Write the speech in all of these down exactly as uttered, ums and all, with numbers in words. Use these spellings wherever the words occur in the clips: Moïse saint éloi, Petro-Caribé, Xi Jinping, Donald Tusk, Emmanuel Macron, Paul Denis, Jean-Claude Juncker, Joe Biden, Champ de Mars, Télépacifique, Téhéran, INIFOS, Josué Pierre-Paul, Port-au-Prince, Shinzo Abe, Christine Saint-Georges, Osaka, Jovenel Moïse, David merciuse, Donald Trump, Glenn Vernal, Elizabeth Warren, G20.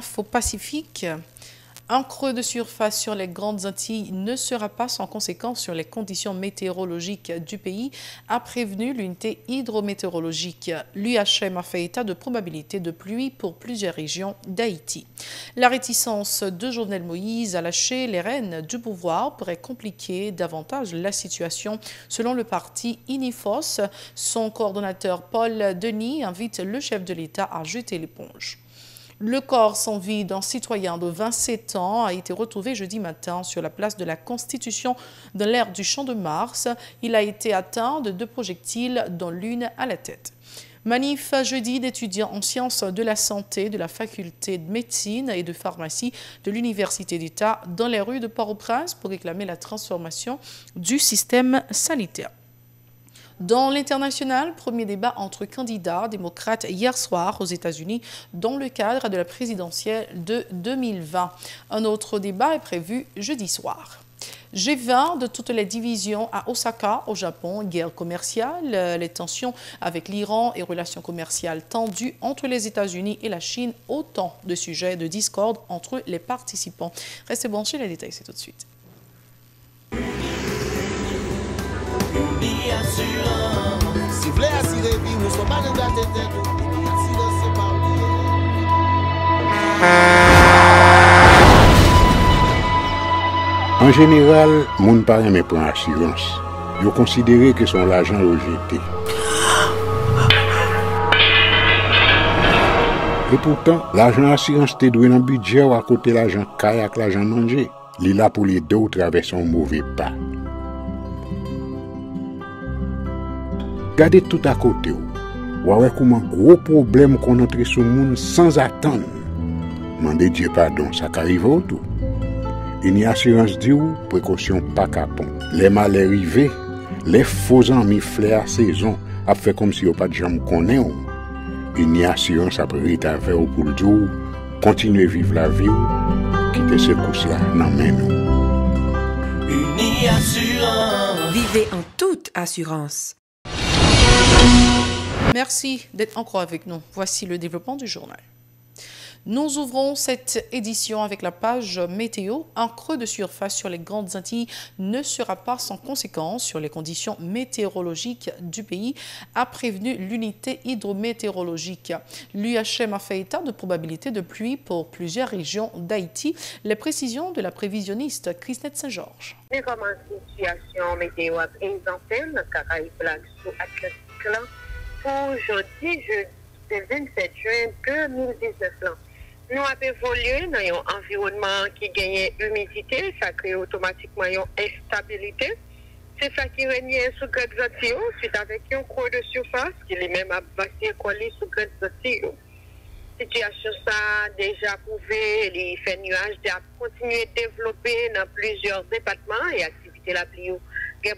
taf au Pacifique. Un creux de surface sur les Grandes Antilles ne sera pas sans conséquence sur les conditions météorologiques du pays, a prévenu l'unité hydrométéorologique. L'U H M a fait état de probabilités de pluie pour plusieurs régions d'Haïti. La réticence de Jovenel Moïse à lâcher les rênes du pouvoir pourrait compliquer davantage la situation, selon le parti INIFOS. Son coordonnateur Paul Denis invite le chef de l'État à jeter l'éponge. Le corps sans vie d'un citoyen de vingt-sept ans a été retrouvé jeudi matin sur la place de la Constitution dans l'aire du Champ de Mars. Il a été atteint de deux projectiles, dont l'une à la tête. Manif jeudi d'étudiants en sciences de la santé de la faculté de médecine et de pharmacie de l'Université d'État dans les rues de Port-au-Prince pour réclamer la transformation du système sanitaire. Dans l'international, premier débat entre candidats démocrates hier soir aux États-Unis dans le cadre de la présidentielle de deux mille vingt. Un autre débat est prévu jeudi soir. G vingt de toutes les divisions à Osaka, au Japon, guerre commerciale, les tensions avec l'Iran et relations commerciales tendues entre les États-Unis et la Chine, autant de sujets de discorde entre les participants. Restez branchés, les détails, c'est tout de suite. En général, moun pa reme pran assurance. Yo considéré que son l'argent rejeté. Et pourtant, l'argent assurance te doué dans budget ou à côté l'argent kayak, l'argent manger. Li la pour les deux ou travers son mauvais pas. Regardez tout à côté. Vous voyez comment gros problème qu'on entre sur le monde sans attendre. Demandez Dieu pardon, ça arrive autour. Il y a assurance Dieu, précaution pas capon. Les mal arrivés, les faux amis flair saison, a fait comme si vous pas de jambes connaît. Il y a assurance à prête à faire pour le jour, continuez vivre la vie, quittez ce cours-là, non mais non. Une assurance. Vivez en toute assurance. Merci d'être encore avec nous. Voici le développement du journal. Nous ouvrons cette édition avec la page météo. Un creux de surface sur les Grandes Antilles ne sera pas sans conséquence sur les conditions météorologiques du pays, a prévenu l'unité hydrométéorologique. L'U H M a fait état de probabilités de pluie pour plusieurs régions d'Haïti. Les précisions de la prévisionniste Christine Saint-Georges. Mais comment la situation météo est incertaine, Caraïbes, sous Atlantique, pour jeudi, jeudi vingt-sept juin deux mille dix-neuf. Nous avons évolué dans un environnement qui gagne humidité, ça crée automatiquement une instabilité. C'est ça qui règne sous Grande Antilles, suite avec un creux de surface qui est même à bassin collé sous Grande Antilles. Situation ça déjà prouvée, les faits nuages ont continué de développer dans plusieurs départements et activités la pluie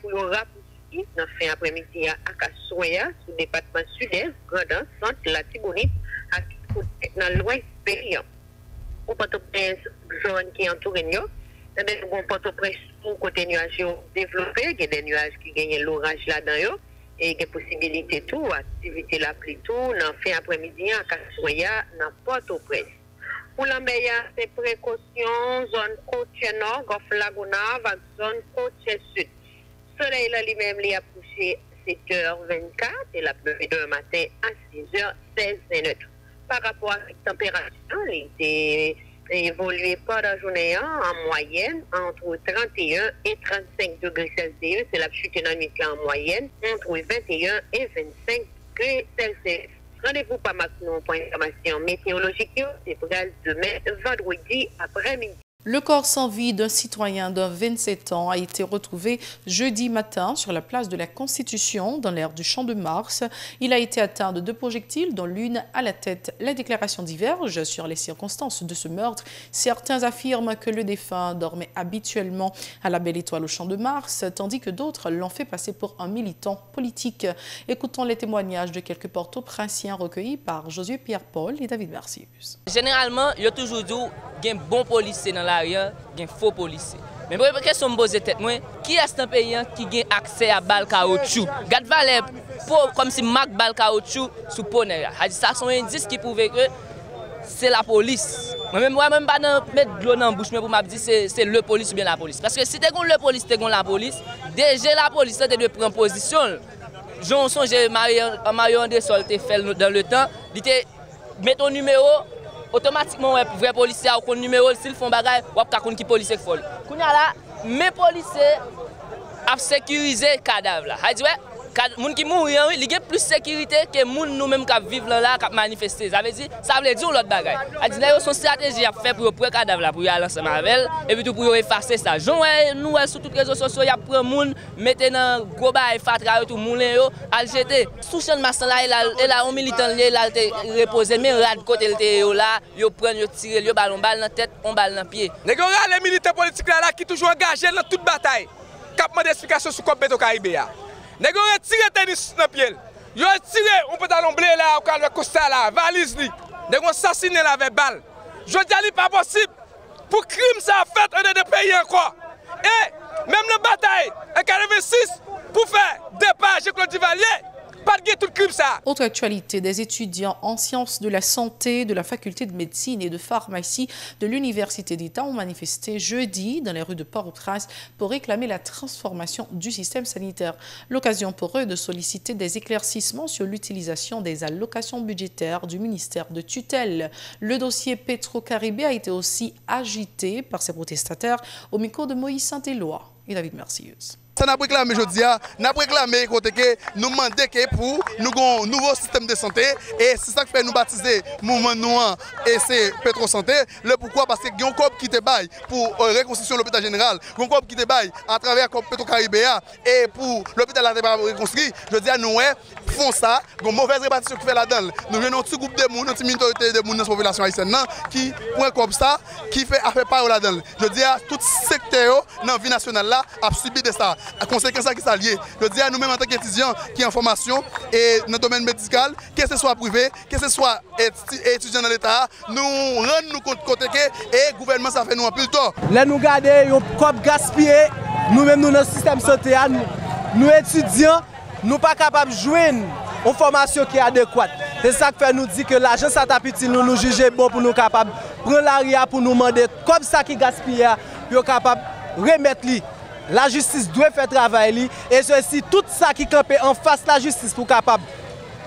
pour le rapetissi dans fin après-midi à Akassoya, sous le département sud-est, Grandin, Centre, la Tibonite, à dans l'ouest pays. Au Port-au-Prince, zone qui entoure nous, nous avons Port-au-Prince pour côté nuages développés, il y a des nuages qui gagnent l'orage là-dedans, et il y a possibilité tout, activité la pluie tout, dans fin après-midi, à Kassoya, dans Port-au-Prince. Pour l'ambassade, c'est précaution, zone côte nord, golfe Laguna, avec zone côte sud. Soleil là lui-même, il a poussé sept heures vingt-quatre et la pluie demain matin à six heures seize minutes. Par rapport à la température, il était évolué pendant la journée en moyenne entre trente et un et trente-cinq degrés Celsius. C'est la chute dynamique en moyenne entre vingt et un et vingt-cinq degrés Celsius. Rendez-vous par maintenant pour l'information météorologique. C'est pour demain, vendredi après-midi. Le corps sans vie d'un citoyen de vingt-sept ans a été retrouvé jeudi matin sur la place de la Constitution dans l'aire du Champ de Mars. Il a été atteint de deux projectiles, dont l'une à la tête. Les déclarations divergent sur les circonstances de ce meurtre. Certains affirment que le défunt dormait habituellement à la Belle Étoile au Champ de Mars, tandis que d'autres l'ont fait passer pour un militant politique. Écoutons les témoignages de quelques Port-au-Princiens recueillis par Josué Pierre-Paul et David Merciuse. Généralement, il y a toujours dit qu'il y a un bon policier dans la l'arrière, il y a un faux policier. Mais la question que je me pose, c'est qui est un pays qui a accès à balle caoutchouc? Gad valait comme si Mac balle caoutchouc sous poney. Ça, c'est un indice qui prouve que c'est la police Moi-même, moi-même, pas de mettre de l'eau dans la bouche, mais pour me dire que c'est le police ou bien la police. Parce que si tu es contre le police, tu es contre la police. Déjà, la police, tu es de prendre position. Johnson, j'ai Mario Andesol, tu fait dans le temps. Il te met ton numéro, automatiquement, les vrais policiers ont ton numéro. S'ils font des choses, ils ont des policiers qui font. Quand il y a là, mes policiers ont sécurisé le cadavre. Les gens qui mourent, ils ont plus de sécurité que les gens nous-mêmes qui vivent là, qui manifestent. Ça veut dire ça veut dire l'autre bagaille. Ils ont une stratégie à faire pour prendre cadavre, pour aller ensemble avec elle, et puis pour effacer ça. Nous, sur toutes les réseaux sociaux, ils prennent les gens, mettent dans le gros bail, fatra, tout le monde, ils jeter. Sous Champ de Mars, il a un militant, il a reposé, mais il a de côté, ils prennent, ils tirent, ils ballent, ils ballent dans la tête, ils ballent dans le pied. Les militants politiques qui sont toujours engagés dans toute bataille, qui ont des explications sur le Petro-Caribé. Nous avons retiré le tennis dans le pied. Nous avons retiré un pantalon bleu, un costard, la valise. Nous avons assassiné avec balle. Je dis que ce n'est pas possible. Pour crime, ça a fait un des pays encore. Et même la bataille, en mille neuf cent quatre-vingt-six, pour faire départ à Jean-Claude Juncker, pas de tout crime ça. Autre actualité, des étudiants en sciences de la santé de la faculté de médecine et de pharmacie de l'Université d'État ont manifesté jeudi dans les rues de Port-au-Prince pour réclamer la transformation du système sanitaire. L'occasion pour eux de solliciter des éclaircissements sur l'utilisation des allocations budgétaires du ministère de tutelle. Le dossier Petro-Caribé a été aussi agité par ces protestataires au micro de Moïse saint éloi et David Merciuse. Ça n'a pas réclamé aujourd'hui, nous avons réclamé que nous demandons que pour nous avons un nouveau système de santé et c'est ça que fait nous baptiser le mouvement noir et c'est Petro Santé. Le pourquoi? Parce qu'il y a un corps qui débaille pour reconstruire l'hôpital général, un corps qui débaille à travers le Petro-Caribé et pour l'hôpital qui n'est pas reconstruit. Je dis à nous, nous faisons ça, nous avons une mauvaise répartition qui fait là-dedans. Nous avons un petit groupe de monde, une petite minorité de monde dans la population haïtienne qui prend comme ça, qui fait affaire par là-dedans. Je dis à tout secteur dans la vie nationale là, a subi de ça. À conséquence qui sont liées. Je dis à nous-mêmes en tant qu'étudiants qui sont en formation et dans le domaine médical, que ce soit privé, que ce soit étudiant dans l'État, nous rendons compte que le gouvernement ça fait nous un peu le temps. Là nous regardons, nous sommes gaspillés, nous-mêmes nous dans le système santé, nous étudiants, nous ne sommes pas capables de jouer une formation qui est adéquate. C'est ça qui fait nous dire que l'argent ça tape utile, nous nous jugeons bon pour nous capables de prendre l'arrière pour nous demander comme ça qui gaspille, pour capable de remettre. La justice doit faire travail et ceci, tout ça qui campe en face de la justice pour capable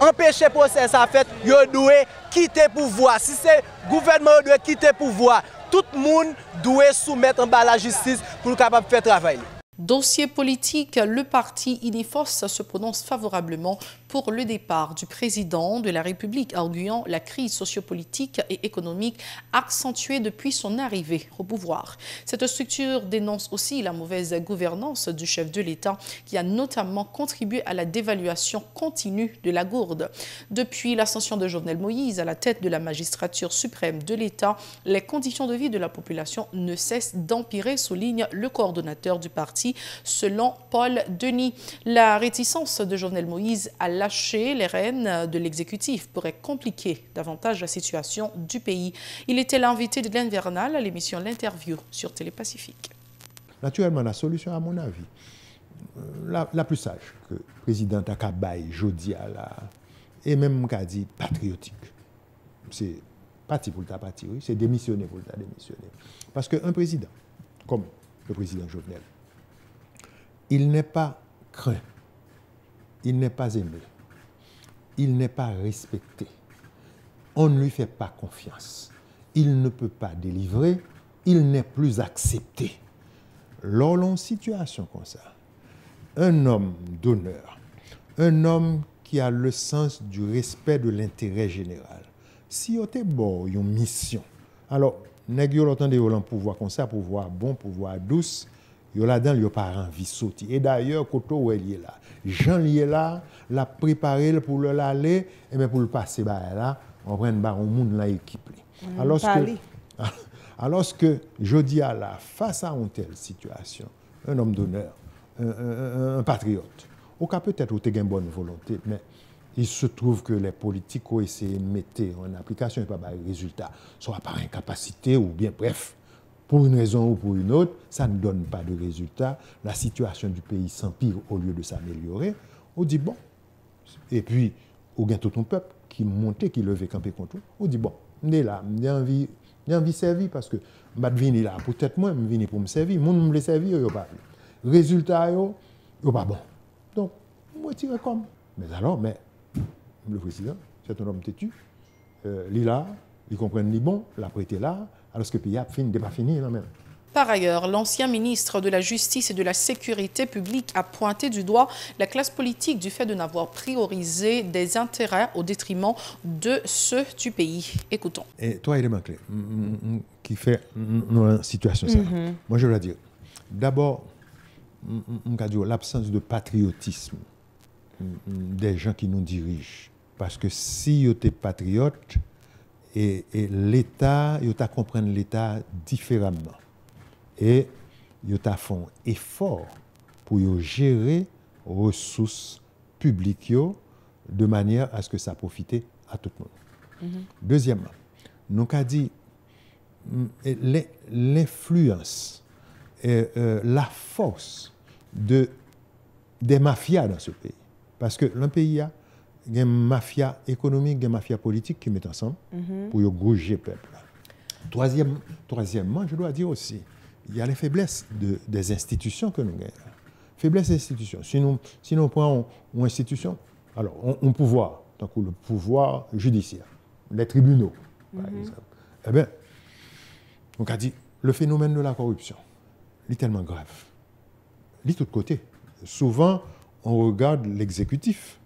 empêcher le procès à faire, il doit quitter le pouvoir. Si c'est le gouvernement, il doit quitter le pouvoir. Tout le monde doit soumettre en bas la justice pour capable faire travail. Dossier politique, le parti INIFOS se prononce favorablement pour le départ du président de la République, arguant la crise sociopolitique et économique accentuée depuis son arrivée au pouvoir. Cette structure dénonce aussi la mauvaise gouvernance du chef de l'État, qui a notamment contribué à la dévaluation continue de la gourde. Depuis l'ascension de Jovenel Moïse à la tête de la magistrature suprême de l'État, les conditions de vie de la population ne cessent d'empirer, souligne le coordonnateur du parti, selon Paul Denis. La réticence de Jovenel Moïse à lâcher les rênes de l'exécutif pourrait compliquer davantage la situation du pays. Il était l'invité de Glenn Vernal à l'émission L'Interview sur Télépacifique. Naturellement, la solution, à mon avis, la, la plus sage que le président Akabaye, Jodia, et même qu'a dit patriotique, c'est parti pour le ta parti, oui, c'est démissionner pour le ta démissionner. Parce qu'un président, comme le président Jovenel, il n'est pas craint, il n'est pas aimé, il n'est pas respecté. On ne lui fait pas confiance. Il ne peut pas délivrer, il n'est plus accepté. Lors d'une situation comme ça, un homme d'honneur, un homme qui a le sens du respect de l'intérêt général, si on était bon, il y a une mission. Alors, négio l'entendez au pouvoir comme ça, pouvoir bon, pouvoir douce. Yo là dedans, yo pas envie sortir. Et d'ailleurs, Koto où il est là, Jean lié là, l'a préparé pour le l'aller et mais pour le passer bah là, on prend bah on monde là équipe. Mm, alors que alors que je dis à la face à une telle situation, un homme d'honneur, un, un, un patriote, au cas peut-être où tu as une bonne volonté, mais il se trouve que les politiques ont essayé de mettre en application et pas de résultat, soit par incapacité ou bien bref. Pour une raison ou pour une autre, ça ne donne pas de résultat. La situation du pays s'empire au lieu de s'améliorer. On dit bon. Et puis, on gagne tout ton peuple qui montait, qui levait, campé contre. On dit bon, on est là, on a envie J'ai envie de servir parce que je suis là, peut-être moi, je suis pour me servir. Les gens me servir, ils ne pas. Résultat, ils ne sont pas bons. Donc, je retire comme. Mais alors, mais, le président, c'est un homme têtu. Euh, il est là, il comprend les bons, il a prêté là, alors que le pays n'est pas fini là même. Par ailleurs, l'ancien ministre de la Justice et de la Sécurité publique a pointé du doigt la classe politique du fait de n'avoir priorisé des intérêts au détriment de ceux du pays. Écoutons. Et trois éléments clés qui font une situation ça. Mm-hmm. Moi, je veux dire, d'abord, l'absence de patriotisme des gens qui nous dirigent. Parce que si vous êtes patriote, et, et l'État, vous comprenez l'État différemment. Et vous avez fait un effort pour gérer les ressources publiques de manière à ce que ça profite à tout le monde. Mm-hmm. Deuxièmement, nous avons dit l'influence, euh, la force de, des mafias dans ce pays. Parce que le pays a une mafia économique, une mafia politique qui mettent ensemble mm-hmm. pour gruger le peuple. Troisième, troisièmement, je dois dire aussi, il y a les faiblesses de, des institutions que nous gagnons. Faiblesses des institutions. Si nous, si nous prenons une institution, alors on, on pouvoir, tant que le pouvoir judiciaire, les tribunaux, par mm-hmm. exemple, eh bien, on a dit, le phénomène de la corruption, il est tellement grave. Il est de tous côtés. Souvent, on regarde l'exécutif.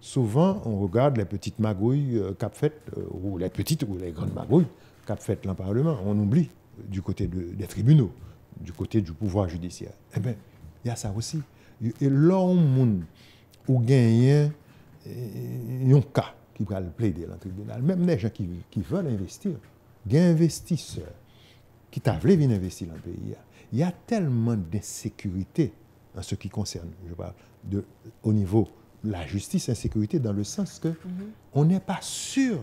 Souvent, on regarde les petites magouilles euh, qu'a faites, euh, ou les petites ou les grandes magouilles qu'a faites le Parlement. On oublie. Du côté de, des tribunaux, du côté du pouvoir judiciaire. Eh bien, il y a ça aussi. Et là où on gagne un cas qui va le plaider dans le tribunal, même les gens qui, qui veulent investir, il y a des investisseurs qui veulent venir investir dans le pays. Il y a tellement d'insécurité en ce qui concerne, je parle, de, au niveau de la justice, insécurité, dans le sens que mm-hmm. on n'est pas sûr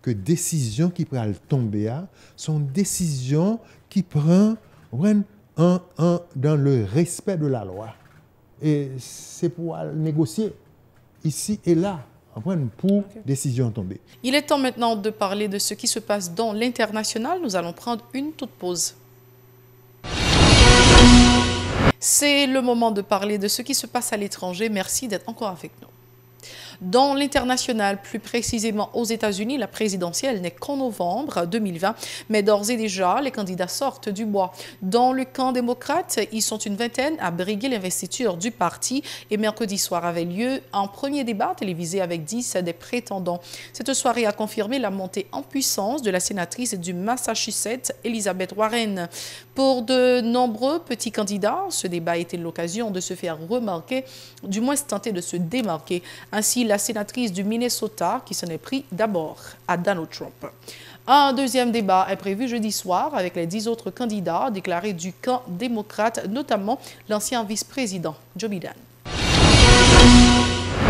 que décisions qui prennent tomber sont décisions qui prennent un, un, dans le respect de la loi. Et c'est pour négocier ici et là, pour okay. décision tomber. Il est temps maintenant de parler de ce qui se passe dans l'international. Nous allons prendre une toute pause. C'est le moment de parler de ce qui se passe à l'étranger. Merci d'être encore avec nous. Dans l'international, plus précisément aux États-Unis, la présidentielle n'est qu'en novembre deux mille vingt, mais d'ores et déjà, les candidats sortent du bois. Dans le camp démocrate, ils sont une vingtaine à briguer l'investiture du parti et mercredi soir avait lieu un premier débat télévisé avec dix des prétendants. Cette soirée a confirmé la montée en puissance de la sénatrice du Massachusetts, Elizabeth Warren. Pour de nombreux petits candidats, ce débat a été l'occasion de se faire remarquer, du moins tenter de se démarquer. Ainsi, la sénatrice du Minnesota qui s'en est pris d'abord à Donald Trump. Un deuxième débat est prévu jeudi soir avec les dix autres candidats déclarés du camp démocrate, notamment l'ancien vice-président Joe Biden.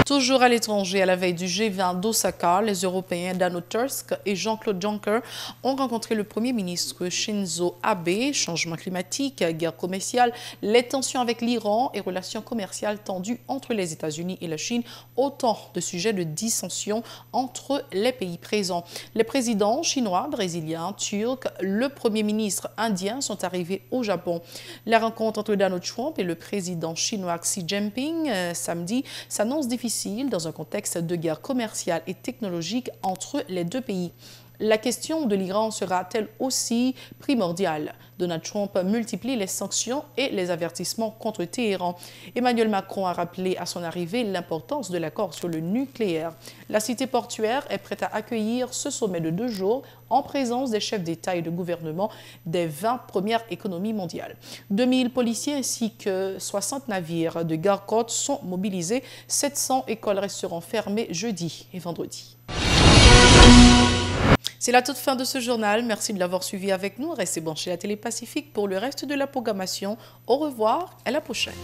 Toujours à l'étranger, à la veille du G vingt d'Osaka, les Européens Donald Tusk et Jean-Claude Juncker ont rencontré le Premier ministre Shinzo Abe. Changement climatique, guerre commerciale, les tensions avec l'Iran et relations commerciales tendues entre les États-Unis et la Chine, autant de sujets de dissension entre les pays présents. Les présidents chinois, brésiliens, turcs, le Premier ministre indien sont arrivés au Japon. La rencontre entre Donald Trump et le président chinois Xi Jinping euh, samedi s'annonce difficile dans un contexte de guerre commerciale et technologique entre les deux pays. La question de l'Iran sera-t-elle aussi primordiale? Donald Trump multiplie les sanctions et les avertissements contre Téhéran. Emmanuel Macron a rappelé à son arrivée l'importance de l'accord sur le nucléaire. La cité portuaire est prête à accueillir ce sommet de deux jours en présence des chefs d'État et de gouvernement des vingt premières économies mondiales. deux mille policiers ainsi que soixante navires de garde-côtes sont mobilisés. sept cents écoles resteront fermées jeudi et vendredi. C'est la toute fin de ce journal. Merci de l'avoir suivi avec nous. Restez branchés à Télé Pacifique pour le reste de la programmation. Au revoir, à la prochaine.